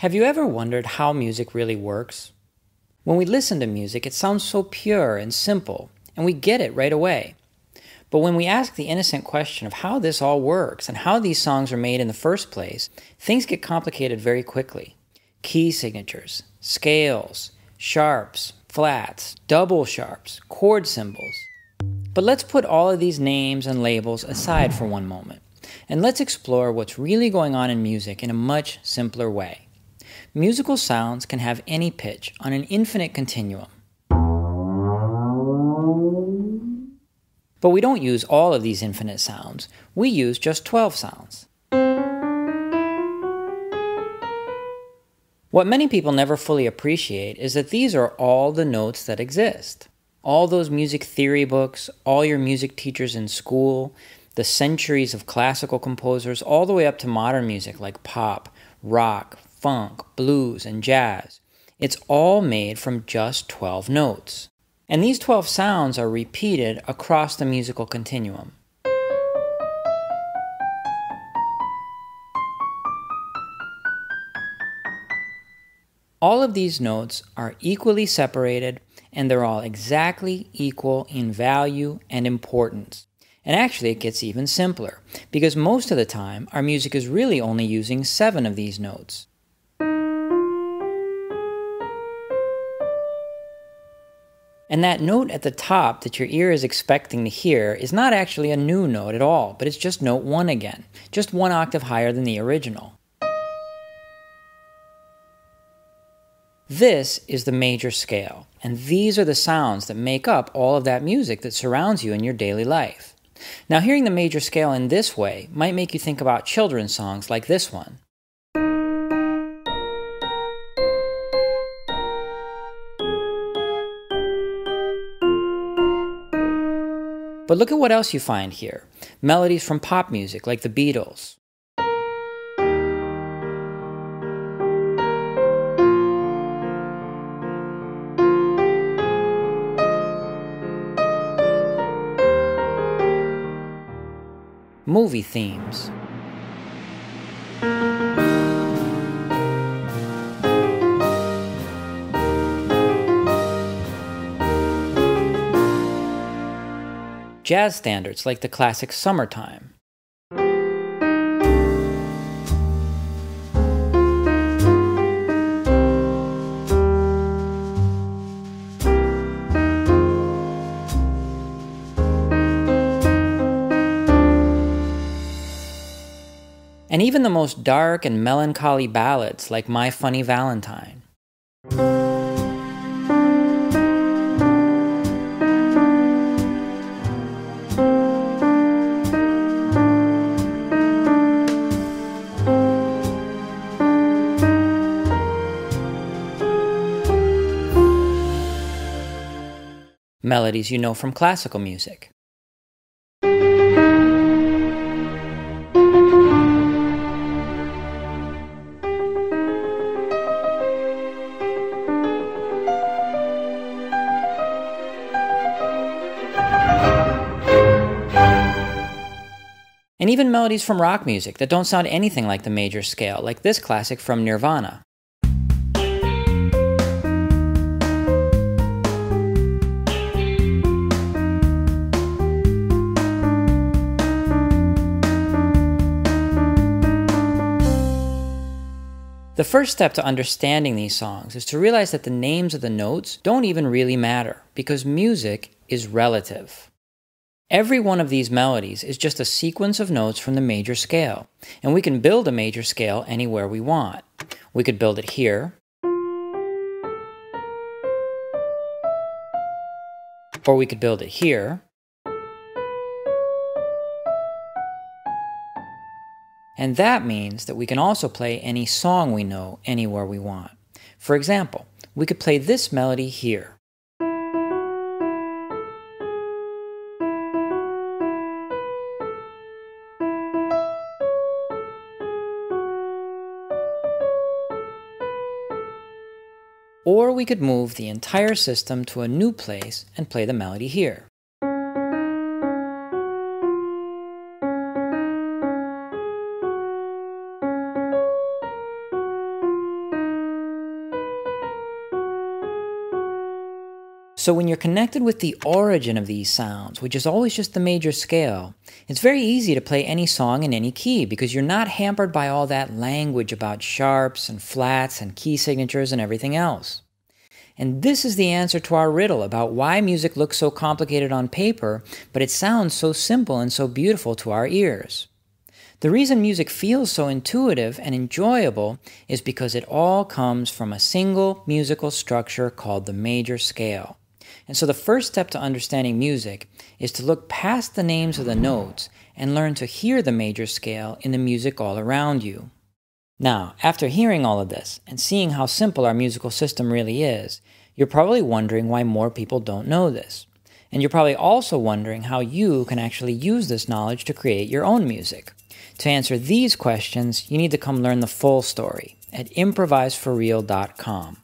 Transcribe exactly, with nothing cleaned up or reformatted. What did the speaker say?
Have you ever wondered how music really works? When we listen to music, it sounds so pure and simple, and we get it right away. But when we ask the innocent question of how this all works and how these songs are made in the first place, things get complicated very quickly. Key signatures, scales, sharps, flats, double sharps, chord symbols. But let's put all of these names and labels aside for one moment, and let's explore what's really going on in music in a much simpler way. Musical sounds can have any pitch on an infinite continuum. But we don't use all of these infinite sounds. We use just twelve sounds. What many people never fully appreciate is that these are all the notes that exist. All those music theory books, all your music teachers in school, the centuries of classical composers, all the way up to modern music like pop, rock, funk, blues, and jazz. It's all made from just twelve notes. And these twelve sounds are repeated across the musical continuum. All of these notes are equally separated, and they're all exactly equal in value and importance. And actually, it gets even simpler, because most of the time, our music is really only using seven of these notes. And that note at the top that your ear is expecting to hear is not actually a new note at all, but it's just note one again, just one octave higher than the original. This is the major scale, and these are the sounds that make up all of that music that surrounds you in your daily life. Now, hearing the major scale in this way might make you think about children's songs like this one. But look at what else you find here. Melodies from pop music like the Beatles. Movie themes. Jazz standards like the classic Summertime. And even the most dark and melancholy ballads like My Funny Valentine. Melodies you know from classical music. And even melodies from rock music that don't sound anything like the major scale, like this classic from Nirvana. The first step to understanding these songs is to realize that the names of the notes don't even really matter, because music is relative. Every one of these melodies is just a sequence of notes from the major scale, and we can build a major scale anywhere we want. We could build it here, or we could build it here, and that means that we can also play any song we know anywhere we want. For example, we could play this melody here. Or we could move the entire system to a new place and play the melody here. So when you're connected with the origin of these sounds, which is always just the major scale, it's very easy to play any song in any key because you're not hampered by all that language about sharps and flats and key signatures and everything else. And this is the answer to our riddle about why music looks so complicated on paper, but it sounds so simple and so beautiful to our ears. The reason music feels so intuitive and enjoyable is because it all comes from a single musical structure called the major scale. And so the first step to understanding music is to look past the names of the notes and learn to hear the major scale in the music all around you. Now, after hearing all of this and seeing how simple our musical system really is, you're probably wondering why more people don't know this. And you're probably also wondering how you can actually use this knowledge to create your own music. To answer these questions, you need to come learn the full story at Improvise For Real dot com.